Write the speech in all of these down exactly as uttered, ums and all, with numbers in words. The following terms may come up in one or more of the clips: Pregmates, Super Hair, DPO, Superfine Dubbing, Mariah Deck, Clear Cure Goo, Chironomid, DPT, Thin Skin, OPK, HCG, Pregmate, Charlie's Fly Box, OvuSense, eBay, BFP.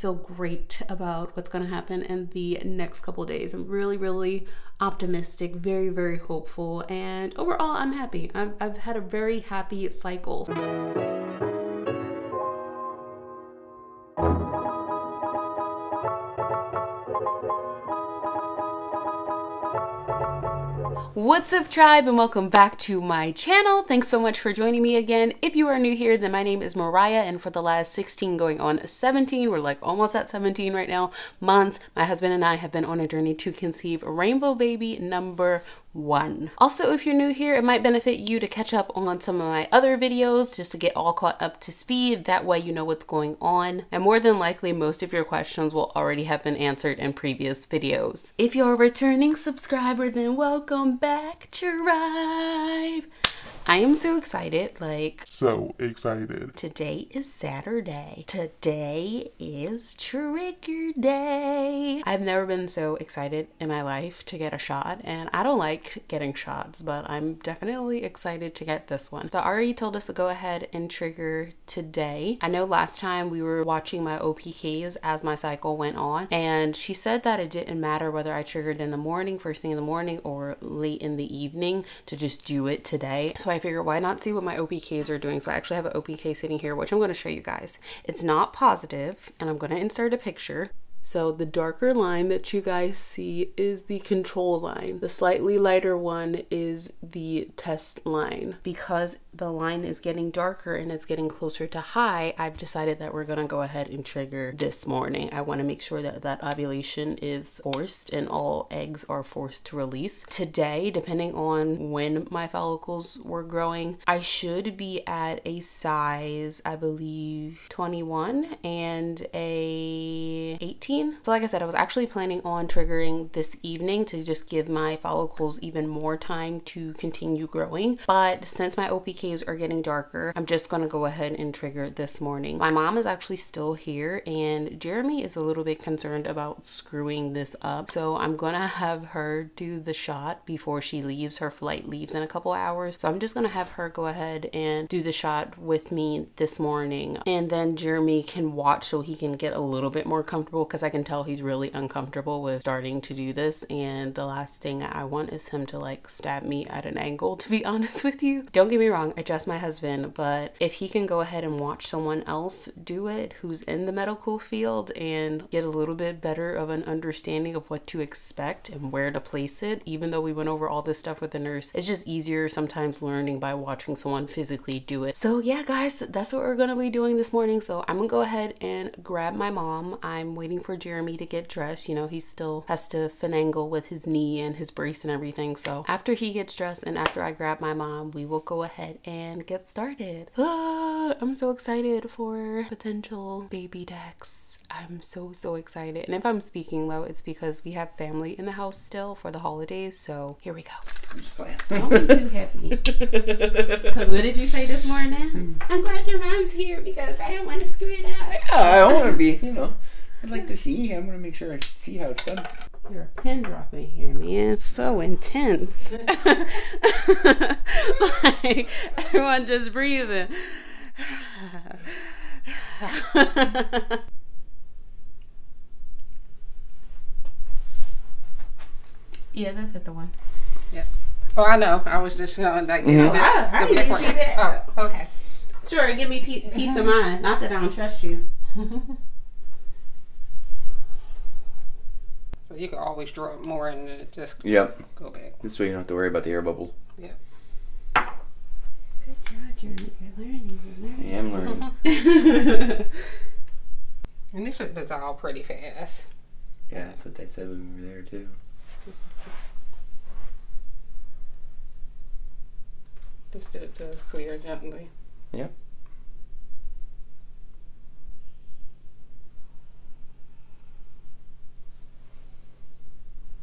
feel great about what's going to happen in the next couple of days. I'm really, really optimistic, very, very hopeful, and overall, I'm happy. I've, I've had a very happy cycle. What's up, tribe, and welcome back to my channel. Thanks so much for joining me again. If you are new here, then my name is Mariah, and for the last sixteen going on seventeen, we're like almost at seventeen right now, months, my husband and I have been on a journey to conceive rainbow baby number one. Also, if you're new here, it might benefit you to catch up on some of my other videos just to get all caught up to speed. That way you know what's going on, and more than likely most of your questions will already have been answered in previous videos. If you're a returning subscriber, then welcome back, tribe. I am so excited, like so excited. Today is Saturday. Today is trigger day. I've never been so excited in my life to get a shot, and I don't like getting shots, but I'm definitely excited to get this one. The R E told us to go ahead and trigger today. I know last time we were watching my O P Ks as my cycle went on, and she said that it didn't matter whether I triggered in the morning, first thing in the morning, or late in the evening, to just do it today. So I figured, why not see what my O P Ks are doing? So I actually have an O P K sitting here, which I'm going to show you guys. It's not positive, and I'm going to insert a picture. So the darker line that you guys see is the control line. The slightly lighter one is the test line. Because the line is getting darker and it's getting closer to high, I've decided that we're gonna go ahead and trigger this morning. I wanna make sure that that ovulation is forced and all eggs are forced to release. Today, depending on when my follicles were growing, I should be at a size, I believe, twenty-one and a eighteen. So like I said, I was actually planning on triggering this evening to just give my follicles even more time to continue growing. But since my O P Ks are getting darker, I'm just going to go ahead and trigger this morning. My mom is actually still here, and Jeremy is a little bit concerned about screwing this up. So I'm going to have her do the shot before she leaves. Her flight leaves in a couple hours. So I'm just going to have her go ahead and do the shot with me this morning. And then Jeremy can watch so he can get a little bit more comfortable, because I can tell he's really uncomfortable with starting to do this, and the last thing I want is him to like stab me at an angle, to be honest with you. Don't get me wrong, I trust my husband, but if he can go ahead and watch someone else do it who's in the medical field and get a little bit better of an understanding of what to expect and where to place it, even though we went over all this stuff with the nurse, it's just easier sometimes learning by watching someone physically do it. So yeah guys, that's what we're gonna be doing this morning. So I'm gonna go ahead and grab my mom. I'm waiting for Jeremy to get dressed. You know, he still has to finagle with his knee and his brace and everything. So after he gets dressed and after I grab my mom, we will go ahead and get started. Ah, I'm so excited for potential baby Dex. I'm so, so excited. And if I'm speaking low, it's because we have family in the house still for the holidays. So here we go. I'm just playing. Don't be too happy. Because what did you say this morning? I'm glad your mom's here because I don't want to screw it up. Yeah, I don't want to be, you know. I'd like to see. I'm going to make sure I see how it's done. You're a pin dropping here, man. It's so intense. Like, everyone just breathing. Yeah, that's at the one. Yep. Oh, I know. I was just uh, like, you mm-hmm. know. Oh, I didn't see that. Oh, okay. Sure, give me pe peace of mind. Not that I don't trust you. So you can always draw it more and just yep. go back. This way you don't have to worry about the air bubble. Yep. Good job, Jeremy. You're learning. You're learning. I am learning. And this should dissolve pretty fast. Yeah, that's what they said when we were there too. Just do it so it's clear gently. Yep.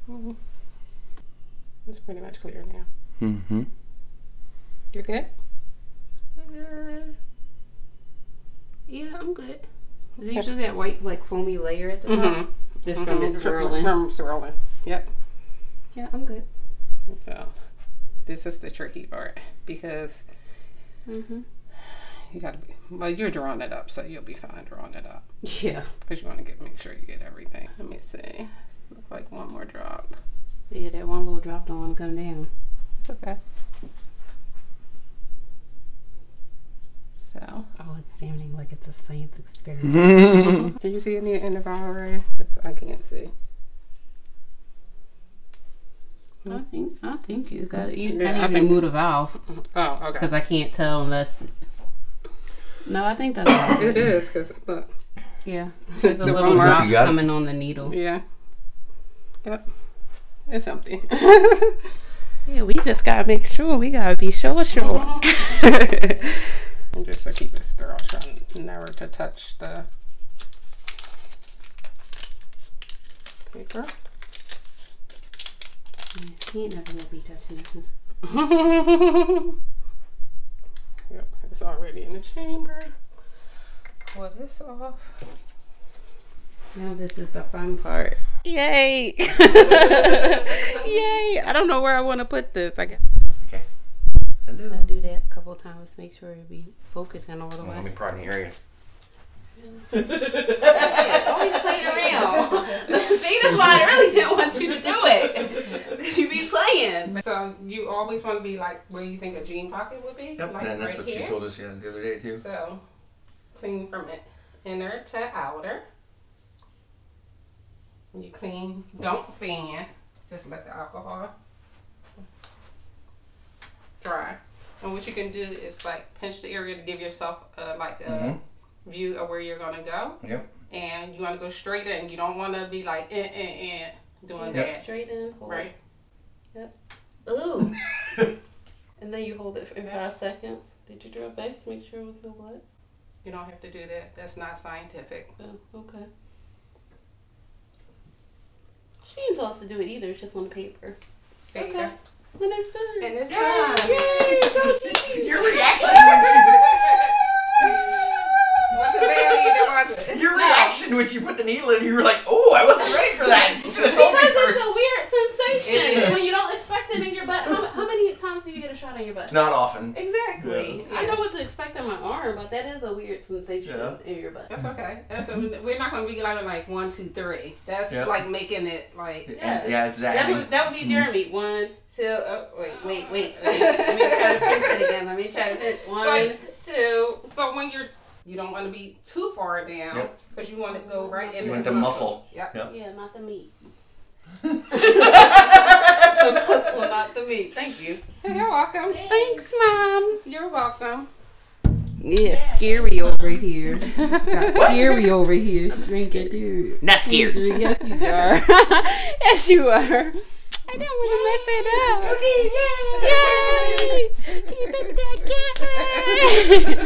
Mm-hmm. It's pretty much clear now. Mm-hmm. You're good? Uh, yeah, I'm good. There's okay. usually that white, like, foamy layer at the mm-hmm. top. Just mm-hmm. from it swirling. From swirling. Yep. Yeah, I'm good. So, this is the tricky part because mm-hmm. you gotta be, well, you're drawing it up, so you'll be fine drawing it up. Yeah. Because you want to get, make sure you get everything. Let me see. Looks like one more drop. Yeah, that one little drop don't want to come down. It's okay. So. Oh, it's sounding like it's a science experiment. Did you see any in the vial? I can't see. I think I think you got it. You, yeah, I didn't I even think, move the valve. Oh, okay. Because I can't tell unless. No, I think that's. All it is because look. Yeah, there's a the little drop coming on the needle. Yeah. Yep. It's empty. Yeah, we just gotta make sure. We gotta be sure, sure. And just to keep it sterile, trying never to touch the paper. He ain't never gonna be touching nothing. Yep, it's already in the chamber. Pull this off. Now this is the fun part. Yay! Yay! I don't know where I want to put this. I got. Okay. Hello. I do that a couple of times. Make sure it be focusing all the way. Let me prod in the area. Always playing around. See, that's why I really didn't want you to do it. Cause you be playing. So you always want to be like where you think a jean pocket would be. Yep, like and that's right what here. She told us yeah, the other day too. So clean from it inner to outer. You clean. Don't fan. Just let the alcohol dry. And what you can do is like pinch the area to give yourself uh, like a. Mm-hmm. View of where you're gonna go. Yep. And you want to go straight in. You don't want to be like eh, eh, eh, doing yep. that. Straight in. Hold. Right. Yep. Ooh. And then you hold it for yep. five seconds. Did you draw back to make sure it was the what? You don't have to do that. That's not scientific. Oh, okay. She didn't tell us to do it either. It's just on the paper. There okay. You go. And it's done. And it's done. Yay! Go team. Your reaction. Your reaction when you put the needle in, you were like, "Oh, I wasn't ready for that." You should have told me first. Because it's a weird sensation when you don't expect it in your butt. How, how many times do you get a shot on your butt? Not often. Exactly. Yeah. I know what to expect on my arm, but that is a weird sensation yeah. in your butt. That's okay. That's a, we're not going to be like like one, two, three. That's yeah. like making it like yeah, yeah, yeah exactly. That would, that would be Jeremy. One, two. Oh, wait, wait, wait. wait. Let me try to pinch it again. Let me try to pinch one, so, two. So when you're You don't want to be too far down because yep. you want to go right in. You want the muscle. muscle. Yep. Yep. Yeah, not the meat. The muscle, not the meat. Thank you. Hey, you're welcome. Thanks, Thanks Mom. You're welcome. Yeah, yeah. Scary over here. Got scary over here. She's drinking, dude. Not scared. Yes, you are. Yes, you are. I don't want to mess it up. Yay! Yay! Yay!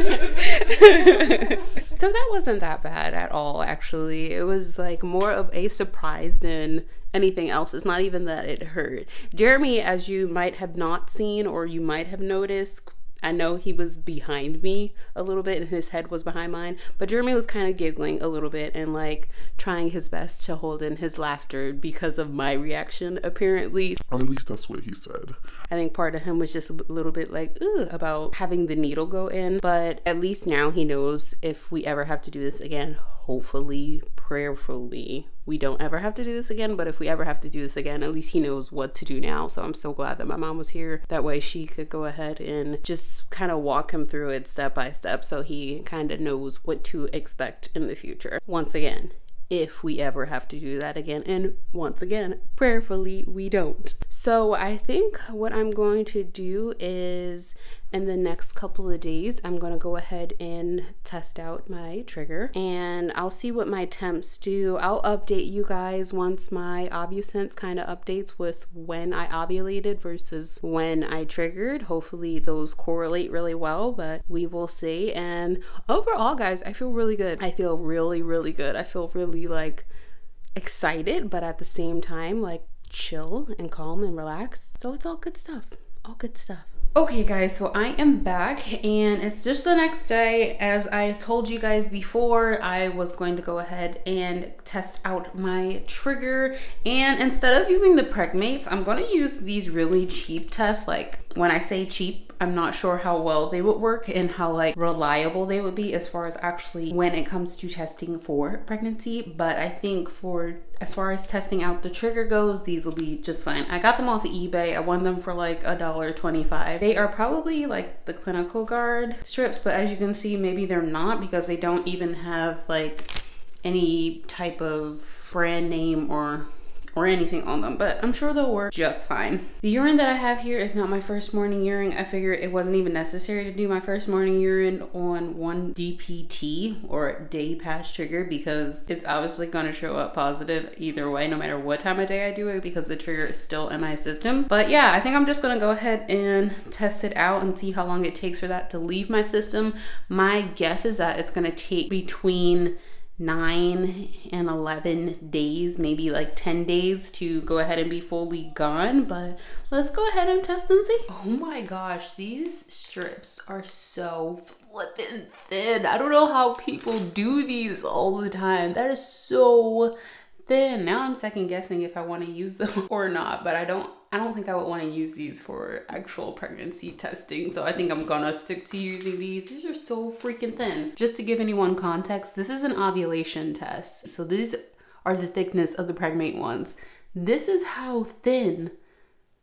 Yay! So that wasn't that bad at all, actually. It was like more of a surprise than anything else. It's not even that it hurt. Jeremy, as you might have not seen or you might have noticed, I know he was behind me a little bit and his head was behind mine, but Jeremy was kind of giggling a little bit and like trying his best to hold in his laughter because of my reaction, apparently. Or at least that's what he said. I think part of him was just a little bit like, ooh, about having the needle go in, but at least now he knows if we ever have to do this again, hopefully, prayerfully, we don't ever have to do this again, but if we ever have to do this again, at least he knows what to do now. So I'm so glad that my mom was here. That way she could go ahead and just kind of walk him through it step by step so he kind of knows what to expect in the future. Once again, if we ever have to do that again, and once again, prayerfully, we don't. So I think what I'm going to do is in the next couple of days, I'm gonna go ahead and test out my trigger and I'll see what my temps do. I'll update you guys once my OvuSense kind of updates with when I ovulated versus when I triggered. Hopefully those correlate really well, but we will see. And overall, guys, I feel really good. I feel really, really good. I feel really like excited, but at the same time, like chill and calm and relaxed. So it's all good stuff, all good stuff. Okay guys, so I am back and it's just the next day. As I told you guys before, I was going to go ahead and test out my trigger, and instead of using the Pregmates, I'm going to use these really cheap tests like When I say cheap, I'm not sure how well they would work and how like reliable they would be as far as actually when it comes to testing for pregnancy. But I think for as far as testing out the trigger goes, these will be just fine. I got them off of eBay. I won them for like a dollar twenty-five. They are probably like the clinical guard strips, but as you can see, maybe they're not because they don't even have like any type of brand name or or anything on them, but I'm sure they'll work just fine. The urine that I have here is not my first morning urine. I figured it wasn't even necessary to do my first morning urine on one D P T or day past trigger because it's obviously gonna show up positive either way, no matter what time of day I do it because the trigger is still in my system. But yeah, I think I'm just gonna go ahead and test it out and see how long it takes for that to leave my system. My guess is that it's gonna take between nine and eleven days, maybe like ten days to go ahead and be fully gone, but let's go ahead and test and see. Oh my gosh, these strips are so flippin' thin. I don't know how people do these all the time. That is so thin. Now I'm second guessing if I want to use them or not, but I don't I don't think I would want to use these for actual pregnancy testing, so I think I'm gonna stick to using these. These are so freaking thin. Just to give anyone context, this is an ovulation test. So these are the thickness of the Pregmate ones. This is how thin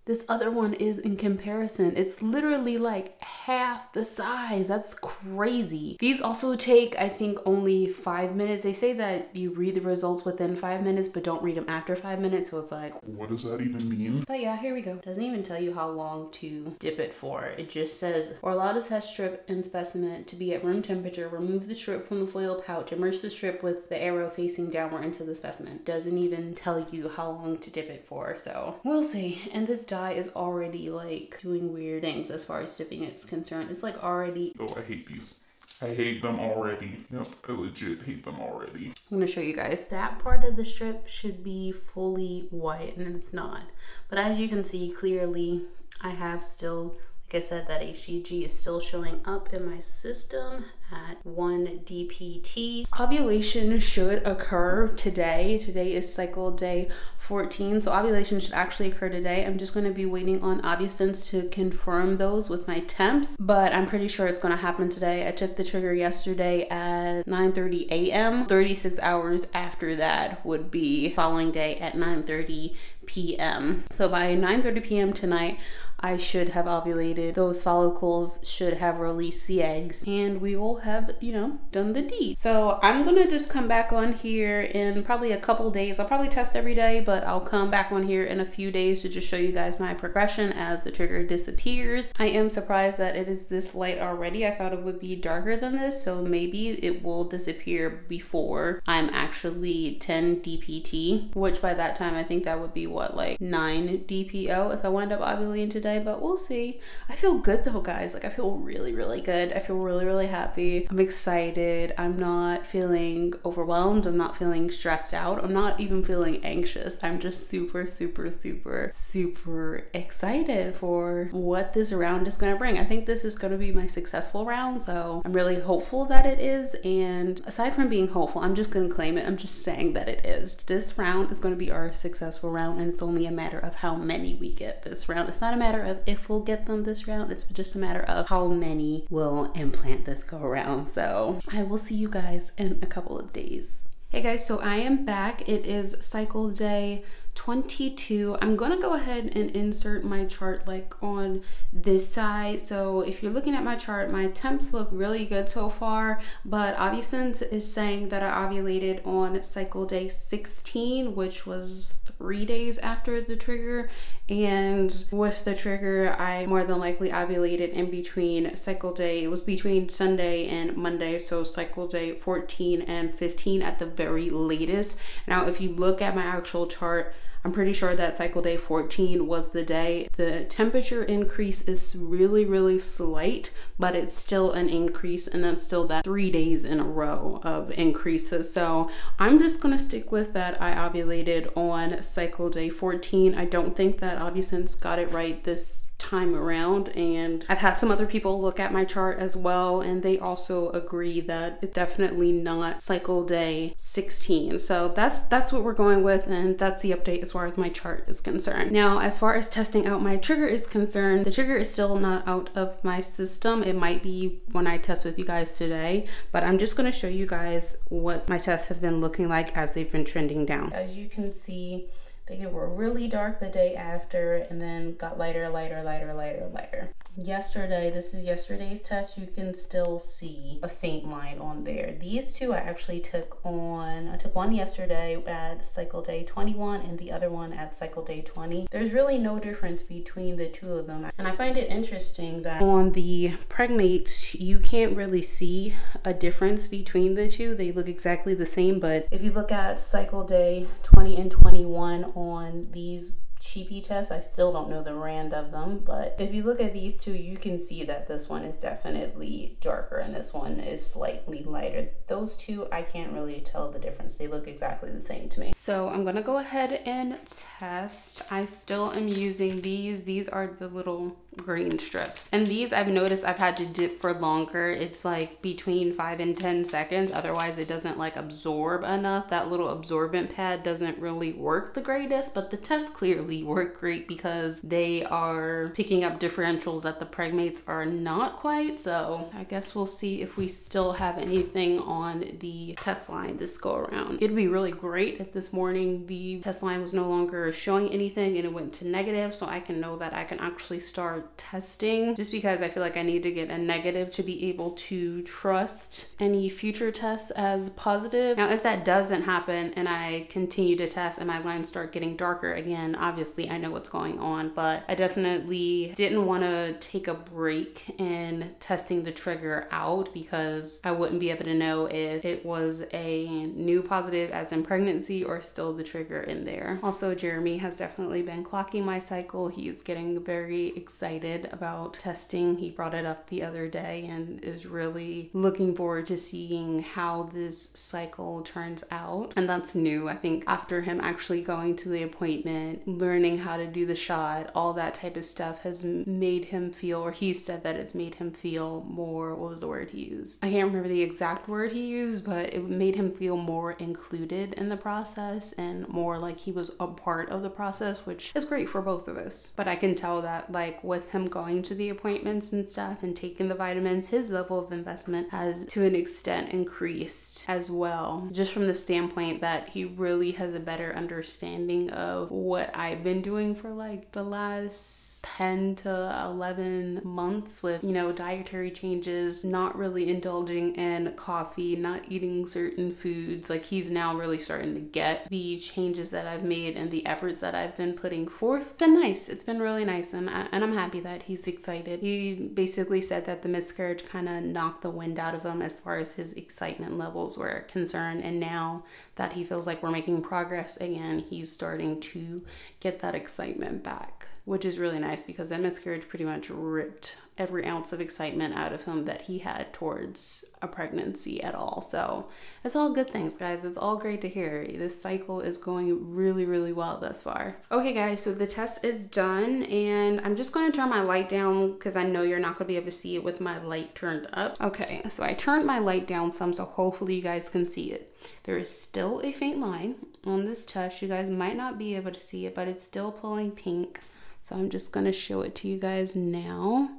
this other one is in comparison. It's literally like half the size. That's crazy. These also take, I think, only five minutes. They say that you read the results within five minutes, but don't read them after five minutes. So it's like, what does that even mean? But yeah, here we go. Doesn't even tell you how long to dip it for. It just says, or allow the test strip and specimen to be at room temperature. Remove the strip from the foil pouch. Immerse the strip with the arrow facing downward into the specimen. Doesn't even tell you how long to dip it for. So we'll see. And this dye is already like doing weird things as far as dipping it's concerned. It's like already. Oh, I hate these. I hate them already. Yep, I legit hate them already. I'm gonna show you guys. That part of the strip should be fully white and it's not. But as you can see clearly, I have still, like I said, that H C G is still showing up in my system at one D P T. Ovulation should occur today. Today is cycle day fourteen, so ovulation should actually occur today. I'm just gonna be waiting on OvuSense to confirm those with my temps, but I'm pretty sure it's gonna happen today. I took the trigger yesterday at nine thirty A M thirty-six hours after that would be following day at nine thirty P M So by nine thirty P M tonight, I should have ovulated. Those follicles should have released the eggs and we will have, you know, done the deed. So I'm gonna just come back on here in probably a couple days. I'll probably test every day, but I'll come back on here in a few days to just show you guys my progression as the trigger disappears. I am surprised that it is this light already. I thought it would be darker than this, so maybe it will disappear before I'm actually ten D P T, which by that time I think that would be what, like nine D P O if I wind up ovulating today, but we'll see. I feel good though, guys. Like I feel really, really good. I feel really, really happy. I'm excited. I'm not feeling overwhelmed. I'm not feeling stressed out. I'm not even feeling anxious. I'm just super, super, super, super excited for what this round is gonna bring. I think this is gonna be my successful round, so I'm really hopeful that it is. And aside from being hopeful, I'm just gonna claim it. I'm just saying that it is. This round is gonna be our successful round, and it's only a matter of how many we get this round. It's not a matter of if we'll get them this round. It's just a matter of how many will implant this go around. So I will see you guys in a couple of days. Hey guys, so I am back. It is cycle day twenty-two. I'm gonna go ahead and insert my chart like on this side. So if you're looking at my chart, my temps look really good so far, but OvuSense is saying that I ovulated on cycle day sixteen, which was three days after the trigger. And with the trigger, I more than likely ovulated in between cycle day. It was between Sunday and Monday. So cycle day fourteen and fifteen at the very latest. Now, if you look at my actual chart, I'm pretty sure that cycle day fourteen was the day. The temperature increase is really, really slight, but it's still an increase, and that's still that three days in a row of increases. So I'm just gonna stick with that. I ovulated on cycle day fourteen. I don't think that OvuSense got it right this time around. And I've had some other people look at my chart as well, and they also agree that it's definitely not cycle day sixteen. So that's that's what we're going with, and that's the update as far as my chart is concerned. Now, as far as testing out my trigger is concerned, the trigger is still not out of my system. It might be when I test with you guys today, but I'm just going to show you guys what my tests have been looking like as they've been trending down. As you can see, they were really dark the day after and then got lighter, lighter, lighter, lighter, lighter. Yesterday, this is yesterday's test, you can still see a faint line on there. These two I actually took on, I took one yesterday at cycle day twenty-one and the other one at cycle day twenty. There's really no difference between the two of them. And I find it interesting that on the Pregmates, you can't really see a difference between the two. They look exactly the same, but if you look at cycle day twenty and twenty-one on these cheapy tests, I still don't know the rand of them, but if you look at these two, you can see that this one is definitely darker and this one is slightly lighter. Those two, I can't really tell the difference. They look exactly the same to me. So I'm gonna go ahead and test. I still am using these. These are the little green strips, and these I've noticed I've had to dip for longer. It's like between five and ten seconds, otherwise it doesn't like absorb enough. That little absorbent pad doesn't really work the greatest, but the test clearly work great because they are picking up differentials that the Pregmates are not quite. So I guess we'll see if we still have anything on the test line this go around. It'd be really great if this morning the test line was no longer showing anything and it went to negative, so I can know that I can actually start testing, just because I feel like I need to get a negative to be able to trust any future tests as positive. Now, if that doesn't happen and I continue to test and my lines start getting darker again, obviously I know what's going on, but I definitely didn't want to take a break in testing the trigger out because I wouldn't be able to know if it was a new positive as in pregnancy or still the trigger in there. Also, Jeremy has definitely been clocking my cycle. He's getting very excited about testing. He brought it up the other day and is really looking forward to seeing how this cycle turns out. And that's new. I think after him actually going to the appointment, learning how to do the shot, all that type of stuff has made him feel, or he said that it's made him feel more, what was the word he used? I can't remember the exact word he used, but it made him feel more included in the process and more like he was a part of the process, which is great for both of us. But I can tell that like with him going to the appointments and stuff and taking the vitamins, his level of investment has to an extent increased as well, just from the standpoint that he really has a better understanding of what I've been doing for like the last ten to eleven months with, you know, dietary changes, not really indulging in coffee, not eating certain foods. Like he's now really starting to get the changes that I've made and the efforts that I've been putting forth. It's been nice. It's been really nice, and, I, and I'm happy that he's excited. He basically said that the miscarriage kind of knocked the wind out of him as far as his excitement levels were concerned, and now that he feels like we're making progress again, he's starting to get that excitement back, which is really nice because that miscarriage pretty much ripped every ounce of excitement out of him that he had towards a pregnancy at all. So it's all good things, guys. It's all great to hear. This cycle is going really, really well thus far. Okay, guys, so the test is done, and I'm just going to turn my light down because I know you're not going to be able to see it with my light turned up. Okay, so I turned my light down some, so hopefully you guys can see it. There is still a faint line on this test. You guys might not be able to see it, but it's still pulling pink. So I'm just going to show it to you guys now.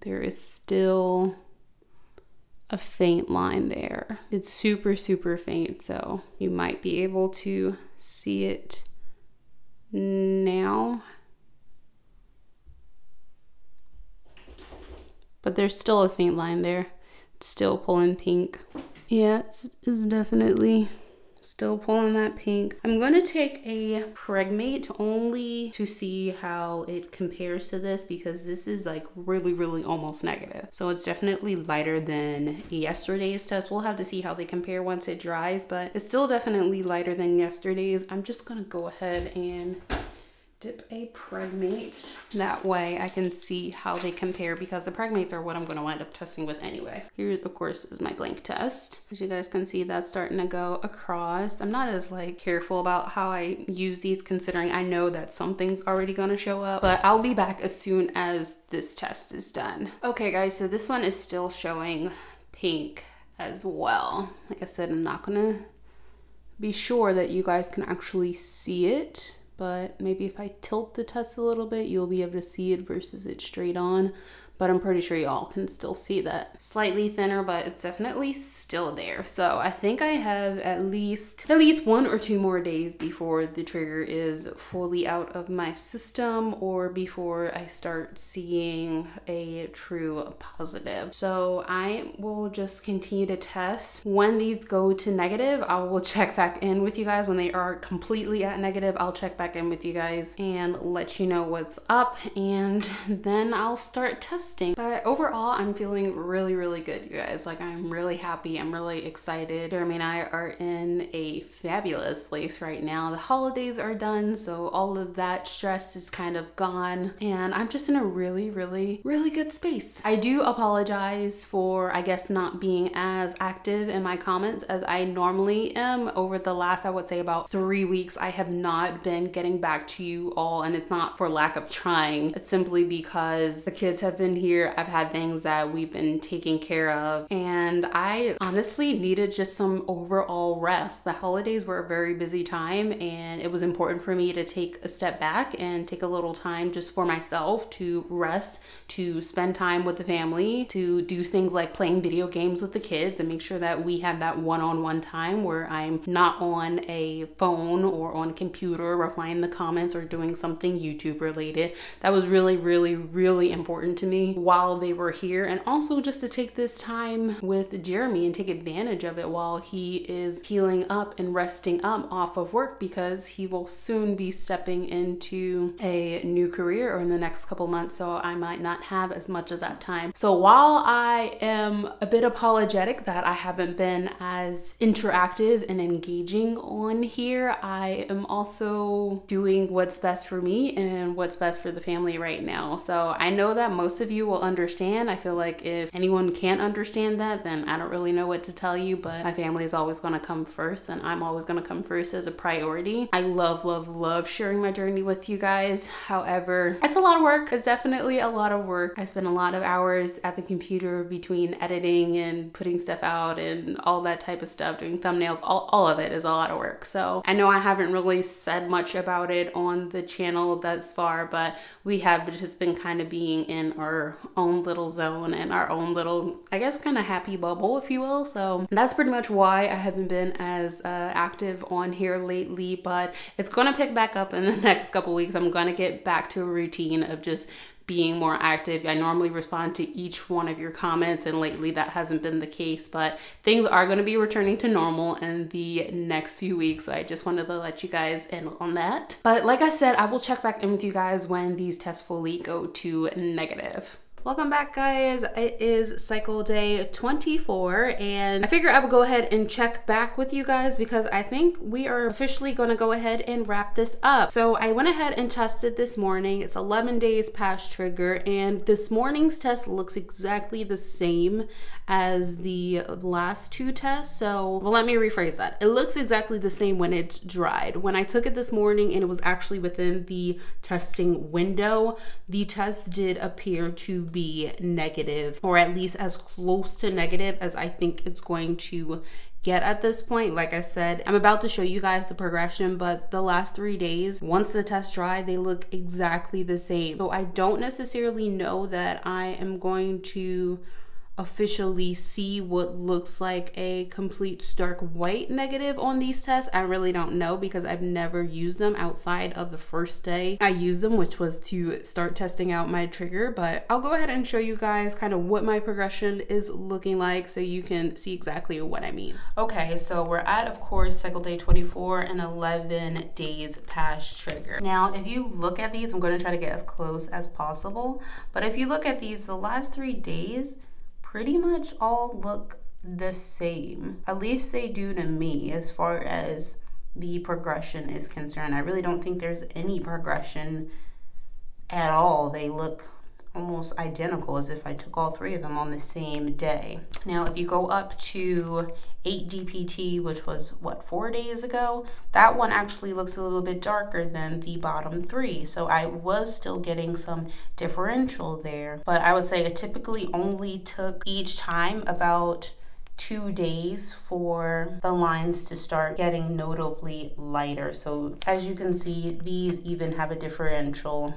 There is still a faint line there. It's super, super faint, so you might be able to see it now. But there's still a faint line there. It's still pulling pink. Yeah, it's, it's definitely still pulling that pink. I'm going to take a Pregmate only to see how it compares to this, because this is like really, really almost negative. So it's definitely lighter than yesterday's test. We'll have to see how they compare once it dries, but it's still definitely lighter than yesterday's. I'm just going to go ahead and dip a Pregmate. That way I can see how they compare, because the Pregmates are what I'm going to wind up testing with anyway. Here, of course, is my blank test. As you guys can see, that's starting to go across. I'm not as like careful about how I use these, considering I know that something's already going to show up, but I'll be back as soon as this test is done. Okay guys, so this one is still showing pink as well. Like I said, I'm not going to be sure that you guys can actually see it, but maybe if I tilt the test a little bit, you'll be able to see it versus it straight on. But I'm pretty sure y'all can still see that. Slightly thinner, but it's definitely still there. So I think I have at least at least one or two more days before the trigger is fully out of my system, or before I start seeing a true positive. So I will just continue to test. When these go to negative, I will check back in with you guys. When they are completely at negative, I'll check back in with you guys and let you know what's up, and then I'll start testing. But overall, I'm feeling really, really good, you guys. Like, I'm really happy. I'm really excited. Jeremy and I are in a fabulous place right now. The holidays are done, so all of that stress is kind of gone. And I'm just in a really, really, really good space. I do apologize for, I guess, not being as active in my comments as I normally am. Over the last, I would say, about three weeks, I have not been getting back to you all. And it's not for lack of trying. It's simply because the kids have been here, I've had things that we've been taking care of, and I honestly needed just some overall rest. The holidays were a very busy time, and it was important for me to take a step back and take a little time just for myself to rest, to spend time with the family, to do things like playing video games with the kids and make sure that we have that one-on-one time where I'm not on a phone or on a computer replying the comments or doing something YouTube related. That was really, really, really important to me while they were here, and also just to take this time with Jeremy and take advantage of it while he is healing up and resting up off of work, because he will soon be stepping into a new career, or in the next couple months, so I might not have as much of that time. So while I am a bit apologetic that I haven't been as interactive and engaging on here, I am also doing what's best for me and what's best for the family right now. So I know that most of you will understand. I feel like if anyone can't understand that, then I don't really know what to tell you, but my family is always going to come first, and I'm always going to come first as a priority. I love, love, love sharing my journey with you guys. However, it's a lot of work. It's definitely a lot of work. I spend a lot of hours at the computer between editing and putting stuff out and all that type of stuff, doing thumbnails. All, all of it is a lot of work. So I know I haven't really said much about it on the channel thus far, but we have just been kind of being in our our own little zone and our own little, I guess, kind of happy bubble, if you will. So that's pretty much why I haven't been as uh, active on here lately, but it's gonna pick back up in the next couple weeks. I'm gonna get back to a routine of just being more active. I normally respond to each one of your comments, and lately that hasn't been the case, but things are going to be returning to normal in the next few weeks. So I just wanted to let you guys in on that. But like I said, I will check back in with you guys when these tests fully go to negative. Welcome back, guys. It is cycle day twenty-four, and I figure I will go ahead and check back with you guys, because I think we are officially going to go ahead and wrap this up. So I went ahead and tested this morning. It's eleven days past trigger, and this morning's test looks exactly the same as the last two tests. So, well, let me rephrase that. It looks exactly the same when it's dried. When I took it this morning, and it was actually within the testing window, the test did appear to be be negative, or at least as close to negative as I think it's going to get at this point. Like I said, I'm about to show you guys the progression, but the last three days, once the test dry, they look exactly the same. So I don't necessarily know that I am going to officially see what looks like a complete stark white negative on these tests. I really don't know, because I've never used them outside of the first day I used them, which was to start testing out my trigger. But I'll go ahead and show you guys kind of what my progression is looking like, so you can see exactly what I mean. Okay, so we're at, of course, cycle day twenty-four and eleven days past trigger. Now, if you look at these, I'm going to try to get as close as possible, but if you look at these, the last three days pretty much all look the same. At least they do to me, as far as the progression is concerned. I really don't think there's any progression at all. They look almost identical, as if I took all three of them on the same day. Now, if you go up to eight D P T, which was what, four days ago, that one actually looks a little bit darker than the bottom three. So I was still getting some differential there, but I would say it typically only took each time about two days for the lines to start getting notably lighter. So as you can see, these even have a differential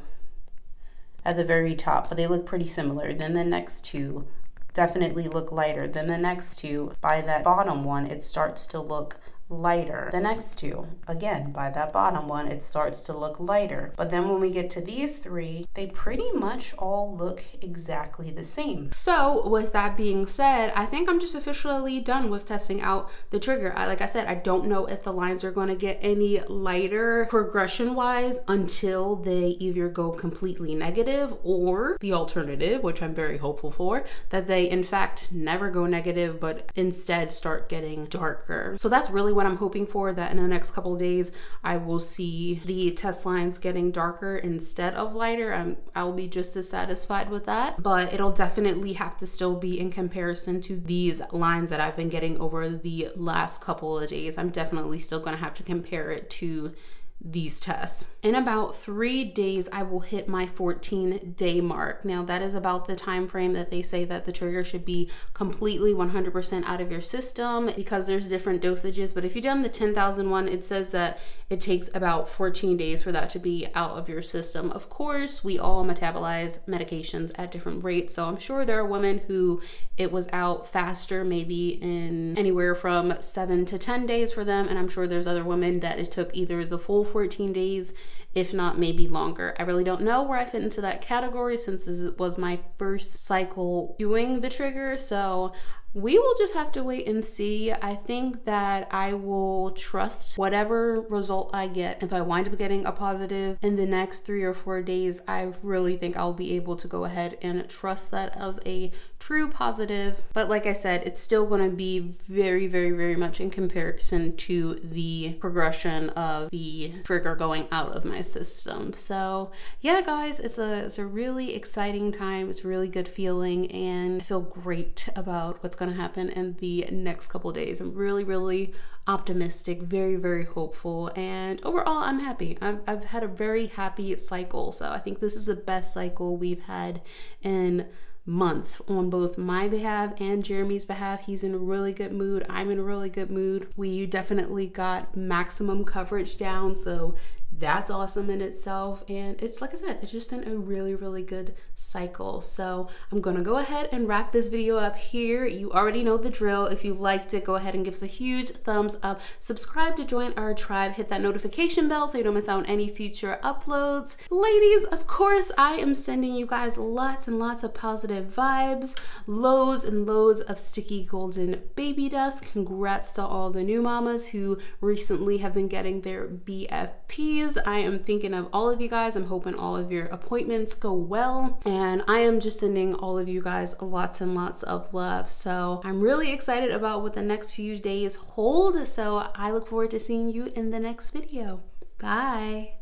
at the very top, but they look pretty similar. Then the next two definitely look lighter. Then the next two, by that bottom one, it starts to look lighter. The next two, again, by that bottom one, it starts to look lighter. But then when we get to these three, they pretty much all look exactly the same. So with that being said, I think I'm just officially done with testing out the trigger. I, like I said, I don't know if the lines are going to get any lighter progression wise until they either go completely negative, or the alternative, which I'm very hopeful for, that they in fact never go negative, but instead start getting darker. So that's really what what I'm hoping for, that in the next couple of days I will see the test lines getting darker instead of lighter. I'm, I'll be just as satisfied with that, but it'll definitely have to still be in comparison to these lines that I've been getting over the last couple of days. I'm definitely still going to have to compare it to these tests. In about three days, I will hit my fourteen day mark. Now, that is about the time frame that they say that the trigger should be completely one hundred percent out of your system, because there's different dosages. But if you've done the ten thousand one, it says that it takes about fourteen days for that to be out of your system. Of course, we all metabolize medications at different rates, so I'm sure there are women who it was out faster, maybe in anywhere from seven to ten days for them, and I'm sure there's other women that it took either the full fourteen days, if not maybe longer. I really don't know where I fit into that category, since this was my first cycle doing the trigger, so we will just have to wait and see. I think that I will trust whatever result I get. If I wind up getting a positive in the next three or four days, I really think I'll be able to go ahead and trust that as a true positive. But like I said, it's still going to be very, very, very much in comparison to the progression of the trigger going out of my system. So yeah, guys, it's a, it's a really exciting time. It's a really good feeling, and I feel great about what's going to happen in the next couple days. I'm really, really optimistic, very, very hopeful, and overall I'm happy. I've, I've had a very happy cycle, so I think this is the best cycle we've had in months on both my behalf and Jeremy's behalf. He's in a really good mood. I'm in a really good mood. We definitely got maximum coverage down, so that's awesome in itself. And it's, like I said, it's just been a really, really good cycle. So I'm gonna go ahead and wrap this video up here. You already know the drill. If you liked it, go ahead and give us a huge thumbs up, subscribe to join our tribe, hit that notification bell so you don't miss out on any future uploads. Ladies, of course, I am sending you guys lots and lots of positive vibes, loads and loads of sticky golden baby dust. Congrats to all the new mamas who recently have been getting their B F P. I am thinking of all of you guys. I'm hoping all of your appointments go well, and I am just sending all of you guys lots and lots of love. So I'm really excited about what the next few days hold, so I look forward to seeing you in the next video. Bye.